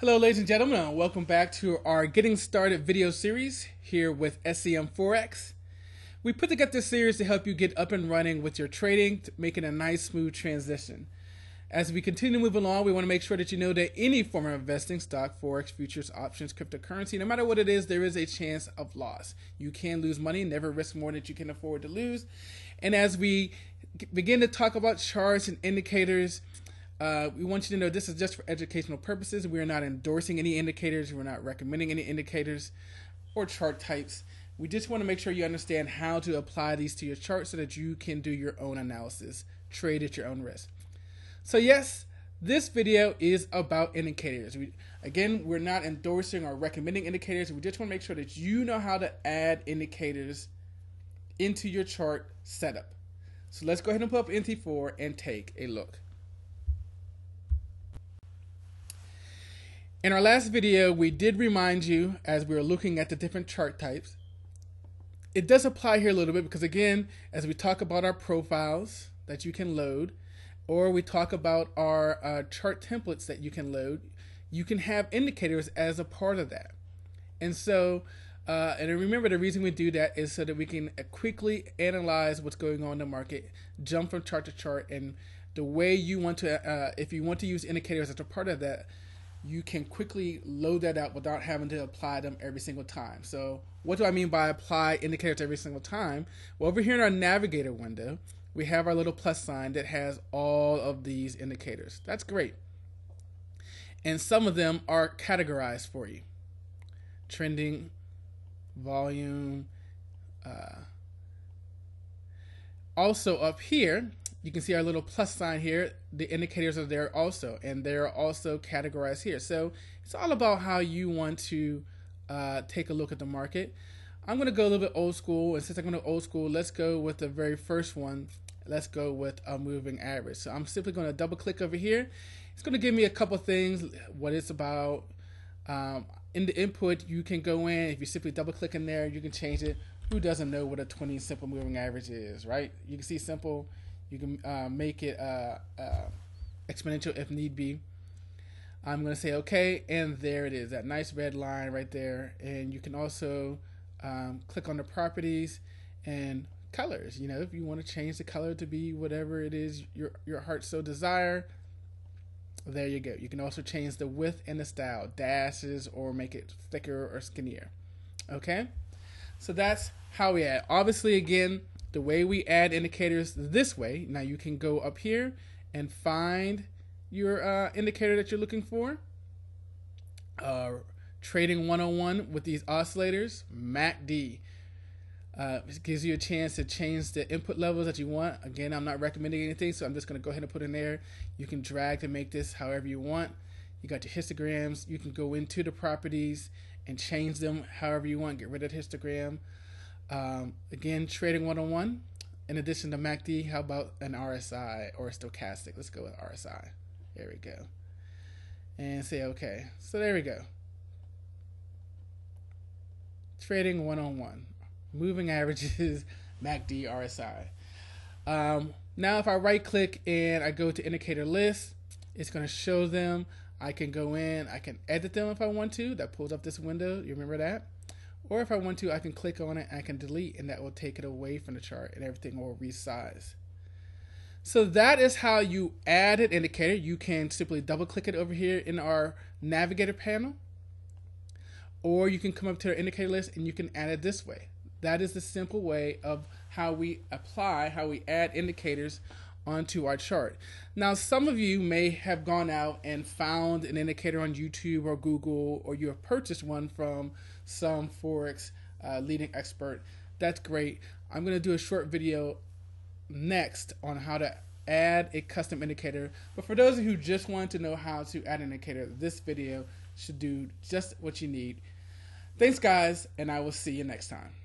Hello ladies and gentlemen, and welcome back to our Getting Started video series here with SEM Forex. We put together this series to help you get up and running with your trading, making a nice smooth transition. As we continue to move along, we want to make sure that you know that any form of investing, stock, Forex, futures, options, cryptocurrency, no matter what it is, there is a chance of loss. You can lose money, never risk more than you can afford to lose. And as we begin to talk about charts and indicators, we want you to know this is just for educational purposes. We are not endorsing any indicators. We're not recommending any indicators or chart types. We just want to make sure you understand how to apply these to your chart so that you can do your own analysis, trade at your own risk. So yes, this video is about indicators. We're not endorsing or recommending indicators. We just want to make sure that you know how to add indicators into your chart setup. So let's go ahead and pull up MT4 and take a look. In our last video, we did remind you, as we were looking at the different chart types, it does apply here a little bit because, again, as we talk about our profiles that you can load, or we talk about our chart templates that you can load, you can have indicators as a part of that. And so, and remember, the reason we do that is so that we can quickly analyze what's going on in the market, jump from chart to chart, and the way you want to, if you want to use indicators as a part of that, you can quickly load that out without having to apply them every single time. So what do I mean by apply indicators every single time? Well, over here in our navigator window, we have our little plus sign that has all of these indicators. That's great. And some of them are categorized for you. Trending, volume. Also up here, you can see our little plus sign here. The indicators are there also, and they're also categorized here. So it's all about how you want to take a look at the market. I'm going to go a little bit old school, and since I'm going to old school, let's go with the very first one. Let's go with a moving average. So I'm simply going to double click over here. It's going to give me a couple things, what it's about. In the input, you can go in. If you simply double click in there, you can change it. Who doesn't know what a 20 simple moving average is, right? You can see simple. You can make it exponential if need be. I'm going to say OK, and there it is, that nice red line right there. And you can also click on the properties and colors. You know, if you want to change the color to be whatever it is your heart so desire, there you go. You can also change the width and the style, dashes, or make it thicker or skinnier. OK, so that's how we add. Obviously, again, the way we add indicators this way, now you can go up here and find your indicator that you're looking for. Trading 101 with these oscillators, MACD. It gives you a chance to change the input levels that you want. Again, I'm not recommending anything, so I'm just going to go ahead and put in there. You can drag to make this however you want. You got your histograms. You can go into the properties and change them however you want. Get rid of the histogram. Again, trading 101. In addition to MACD, how about an RSI or a stochastic? Let's go with RSI. There we go. And say OK. So there we go. Trading 101. Moving averages, MACD, RSI. Now if I right click and I go to indicator list, it's going to show them. I can go in. I can edit them if I want to. That pulls up this window. You remember that? Or if I want to, I can click on it, I can delete, and that will take it away from the chart and everything will resize. So that is how you add an indicator. You can simply double click it over here in our navigator panel, or you can come up to our indicator list and you can add it this way. That is the simple way of how we apply, how we add indicators onto our chart. Now, some of you may have gone out and found an indicator on YouTube or Google, or you have purchased one from some Forex leading expert. That's great. I'm going to do a short video next on how to add a custom indicator. But for those who just want to know how to add an indicator, this video should do just what you need. Thanks, guys, and I will see you next time.